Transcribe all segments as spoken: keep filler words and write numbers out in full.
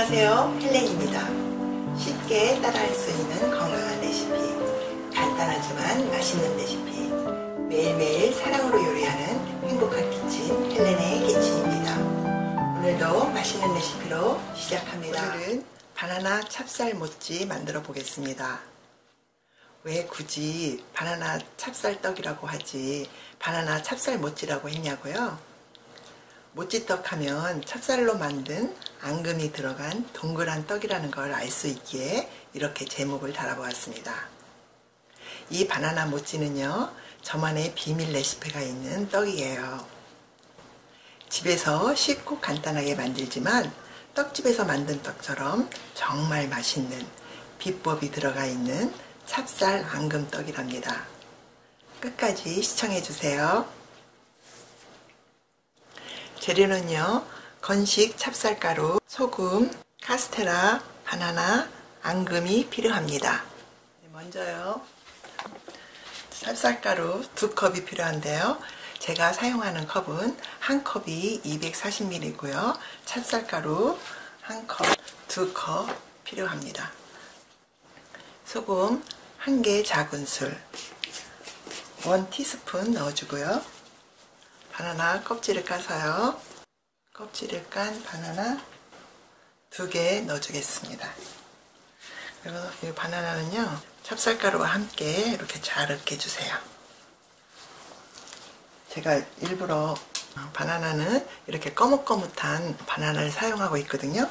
안녕하세요, 헬렌입니다. 쉽게 따라할 수 있는 건강한 레시피, 간단하지만 맛있는 레시피, 매일매일 사랑으로 요리하는 행복한 키친, 헬렌의 키친입니다. 오늘도 맛있는 레시피로 시작합니다. 오늘은 바나나 찹쌀모찌 만들어 보겠습니다. 왜 굳이 바나나 찹쌀떡이라고 하지 바나나 찹쌀모찌라고 했냐고요? 모찌떡 하면 찹쌀로 만든 앙금이 들어간 동그란 떡이라는 걸 알 수 있기에 이렇게 제목을 달아보았습니다. 이 바나나 모찌는요, 저만의 비밀 레시피가 있는 떡이에요. 집에서 쉽고 간단하게 만들지만 떡집에서 만든 떡처럼 정말 맛있는 비법이 들어가 있는 찹쌀 앙금떡이랍니다. 끝까지 시청해주세요. 재료는요, 건식 찹쌀가루, 소금, 카스테라, 바나나, 앙금이 필요합니다. 먼저요, 찹쌀가루 두 컵이 필요한데요, 제가 사용하는 컵은 한 컵이 이백사십 밀리리터고요 찹쌀가루 한 컵, 두 컵 필요합니다. 소금 한 개 작은술, 일 티스푼 넣어주고요. 바나나 껍질을 까서요, 껍질을 깐 바나나 두 개 넣어주겠습니다. 그리고 이 바나나는요, 찹쌀가루와 함께 이렇게 잘 으깨주세요. 제가 일부러 바나나는 이렇게 거뭇거뭇한 바나나를 사용하고 있거든요.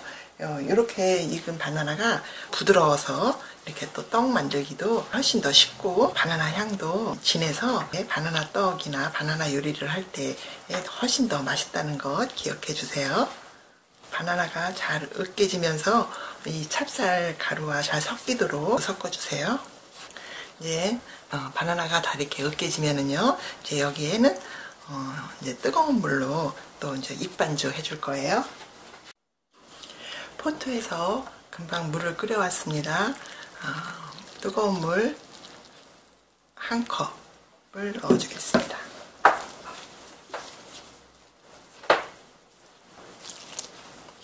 이렇게 익은 바나나가 부드러워서 이렇게 또 떡 만들기도 훨씬 더 쉽고 바나나 향도 진해서 바나나 떡이나 바나나 요리를 할 때 훨씬 더 맛있다는 것 기억해 주세요. 바나나가 잘 으깨지면서 이 찹쌀 가루와 잘 섞이도록 섞어주세요. 이제 바나나가 다 이렇게 으깨지면은요, 이제 여기에는 어 이제 뜨거운 물로 또 이제 입반죽 해줄 거예요. 포트에서 금방 물을 끓여왔습니다. 아, 뜨거운 물 한 컵을 넣어주겠습니다.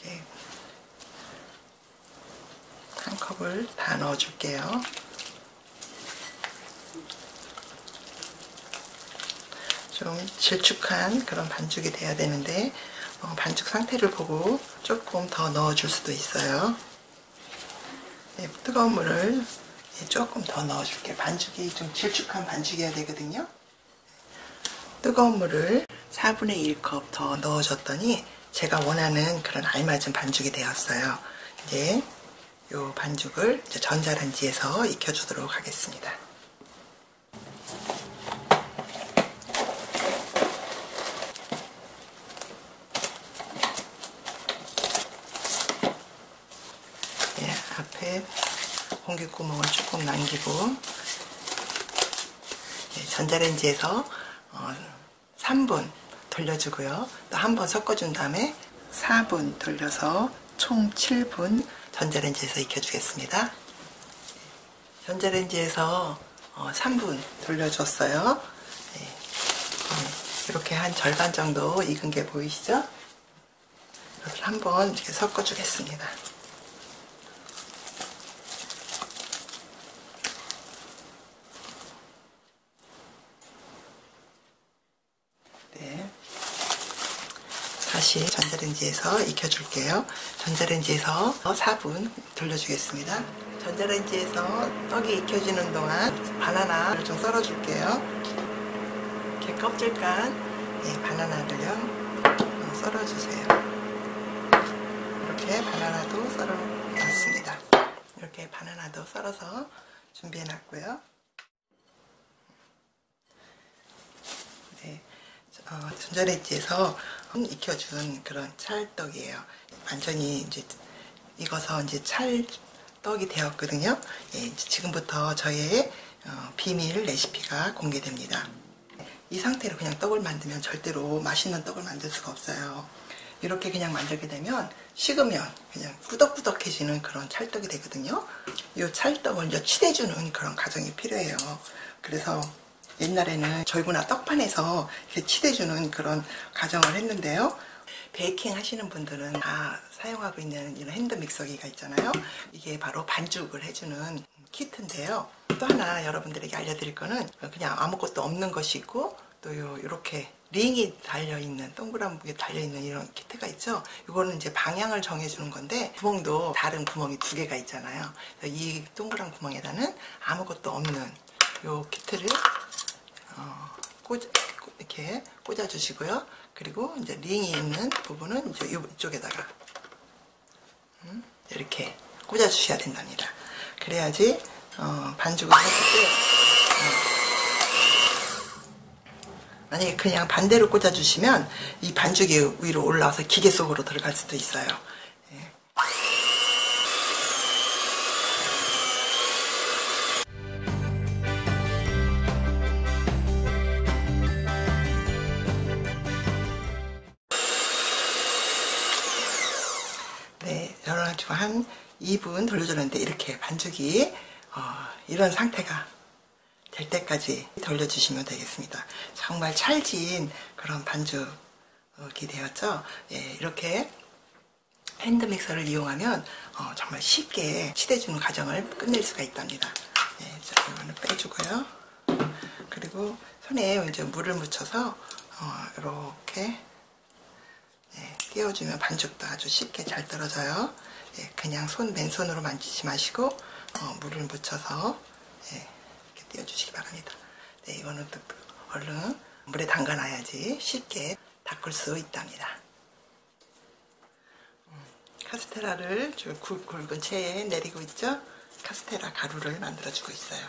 이렇게 한 컵을 다 넣어줄게요. 좀 질축한 그런 반죽이 돼야 되는데 어, 반죽 상태를 보고 조금 더 넣어줄 수도 있어요. 네, 뜨거운 물을 조금 더 넣어줄게요. 반죽이 좀 질축한 반죽이어야 되거든요. 뜨거운 물을 사분의 일 컵 더 넣어줬더니 제가 원하는 그런 알맞은 반죽이 되었어요. 이제 이 반죽을 이제 전자레인지에서 익혀주도록 하겠습니다. 앞에 공기구멍을 조금 남기고 전자레인지에서 삼 분 돌려주고요, 또 한 번 섞어준 다음에 사 분 돌려서 총 칠 분 전자레인지에서 익혀주겠습니다. 전자레인지에서 삼 분 돌려줬어요. 이렇게 한 절반 정도 익은 게 보이시죠? 이것을 한번 이렇게 섞어주겠습니다. 다시 전자레인지에서 익혀줄게요. 전자레인지에서 사 분 돌려주겠습니다. 전자레인지에서 떡이 익혀지는 동안 바나나를 좀 썰어줄게요. 이렇게 껍질 깐 예, 바나나를요 썰어주세요. 이렇게 바나나도 썰어놨습니다. 이렇게 바나나도 썰어서 준비해놨고요. 네. 어, 전자레인지에서 익혀준 그런 찰떡이에요. 완전히 이제 익어서 이제 찰떡이 되었거든요. 예, 지금부터 저의 어, 비밀 레시피가 공개됩니다. 이 상태로 그냥 떡을 만들면 절대로 맛있는 떡을 만들 수가 없어요. 이렇게 그냥 만들게 되면 식으면 그냥 꾸덕꾸덕해지는 그런 찰떡이 되거든요. 이 찰떡을 이제 칠해주는 그런 과정이 필요해요. 그래서 옛날에는 절구나 떡판에서 이렇게 치대주는 그런 과정을 했는데요. 베이킹 하시는 분들은 다 사용하고 있는 이런 핸드 믹서기가 있잖아요. 이게 바로 반죽을 해주는 키트인데요. 또 하나 여러분들에게 알려드릴 거는 그냥 아무것도 없는 것이 있고 또 요, 요렇게 링이 달려있는, 동그란 부분이 달려있는 이런 키트가 있죠. 이거는 이제 방향을 정해주는 건데, 구멍도 다른 구멍이 두 개가 있잖아요. 이 동그란 구멍에다는 아무것도 없는 요 키트를 어, 꽂, 이렇게 꽂아주시고요. 그리고 이제 링이 있는 부분은 이제 이쪽에다가 이렇게 꽂아주셔야 된답니다. 그래야지 어, 반죽을 했을 때 어, 만약에 그냥 반대로 꽂아주시면 이 반죽이 위로 올라와서 기계 속으로 들어갈 수도 있어요. 예. 네, 저는 지금 한 이 분 돌려줬는데 이렇게 반죽이 어, 이런 상태가 될 때까지 돌려주시면 되겠습니다. 정말 찰진 그런 반죽이 되었죠. 예, 이렇게 핸드 믹서를 이용하면 어, 정말 쉽게 치대주는 과정을 끝낼 수가 있답니다. 예, 자, 이거는 빼주고요. 그리고 손에 이제 물을 묻혀서 어, 이렇게 예, 띄워주면 반죽도 아주 쉽게 잘 떨어져요. 예, 그냥 손 맨손으로 만지지 마시고 어, 물을 묻혀서 예, 띄워주시기 바랍니다. 네, 이거는 또 얼른 물에 담가놔야지 쉽게 닦을 수 있답니다. 음, 카스테라를 좀 굵은 체에 내리고 있죠. 카스테라 가루를 만들어주고 있어요.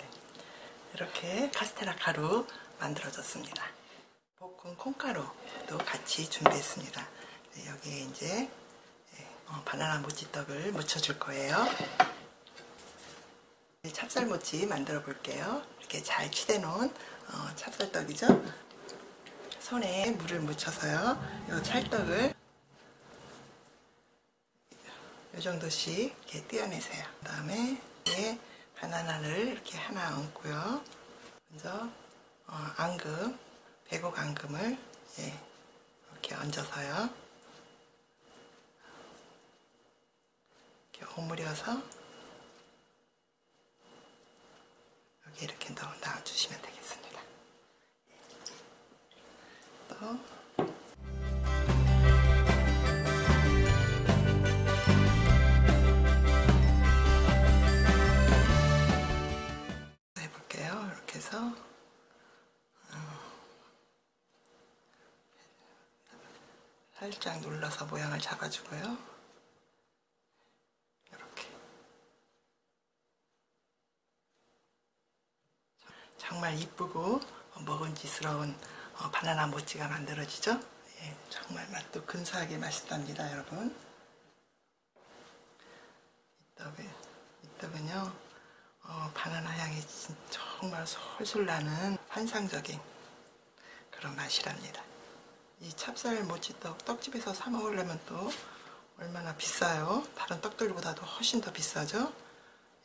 네, 이렇게 카스테라 가루 만들어졌습니다. 볶은 콩가루도 같이 준비했습니다. 네, 여기에 이제 어, 바나나 모찌떡을 묻혀줄 거예요. 찹쌀모찌 만들어 볼게요. 이렇게 잘 치대놓은 어, 찹쌀떡이죠. 손에 물을 묻혀서요. 이 찰떡을 이 정도씩 이렇게 떼어내세요. 그 다음에 바나나를 이렇게 하나 얹고요. 먼저 어, 앙금, 백옥 앙금을 예, 이렇게 얹어서요. 오므려서 여기 이렇게 넣어 놔주시면 되겠습니다. 또 해볼게요. 이렇게 해서 살짝 눌러서 모양을 잡아주고요. 정말 이쁘고 먹음직스러운 바나나 모찌가 만들어지죠. 예, 정말 맛도 근사하게 맛있답니다, 여러분. 이 떡은, 이 떡은요, 어, 바나나 향이 정말 솔솔 나는 환상적인 그런 맛이랍니다. 이 찹쌀 모찌떡, 떡집에서 사 먹으려면 또 얼마나 비싸요? 다른 떡들보다도 훨씬 더 비싸죠.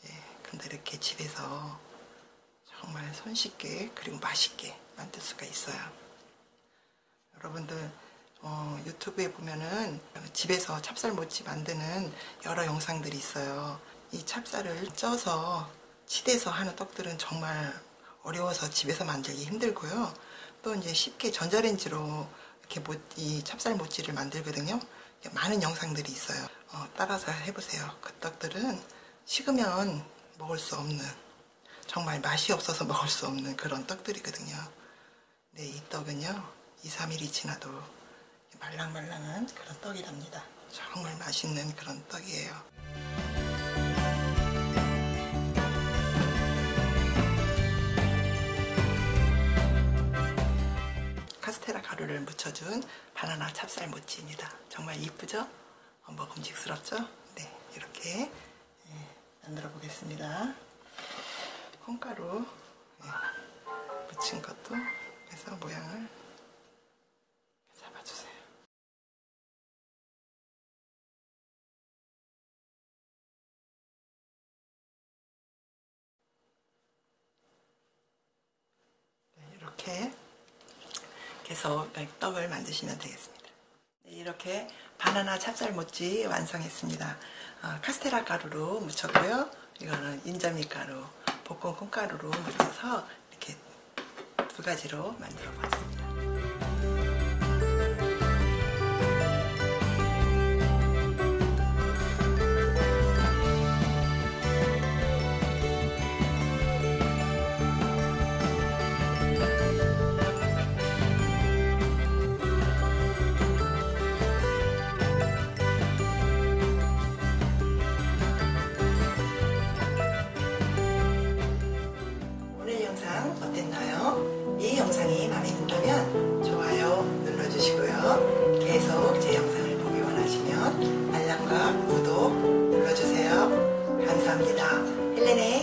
예, 근데 이렇게 집에서 정말 손쉽게 그리고 맛있게 만들 수가 있어요. 여러분들 어, 유튜브에 보면은 집에서 찹쌀모찌 만드는 여러 영상들이 있어요. 이 찹쌀을 쪄서 치대서 하는 떡들은 정말 어려워서 집에서 만들기 힘들고요. 또 이제 쉽게 전자레인지로 이렇게 모, 이 찹쌀모찌를 만들거든요. 많은 영상들이 있어요. 어, 따라서 해보세요. 그 떡들은 식으면 먹을 수 없는, 정말 맛이 없어서 먹을 수 없는 그런 떡들이거든요. 네, 이 떡은요 이, 삼 일이 지나도 말랑말랑한 그런 떡이랍니다. 정말 맛있는 그런 떡이에요. 카스테라 가루를 묻혀준 바나나 찹쌀모찌입니다. 정말 이쁘죠? 먹음직스럽죠? 네, 이렇게 만들어 보겠습니다. 콩가루 예, 묻힌 것도 해서 모양을 잡아주세요. 해서 떡을 만드시면 되겠습니다. 이렇게 바나나 찹쌀모찌 완성했습니다. 카스테라 가루로 묻혔고요. 이거는 인절미 가루, 볶은 콩가루로 묻혀서 이렇게 두 가지로 만들어 봤습니다. 어땠나요? 이 영상이 마음에 든다면 좋아요 눌러주시고요. 계속 제 영상을 보기 원하시면 알람과 구독 눌러주세요. 감사합니다. 헬렌의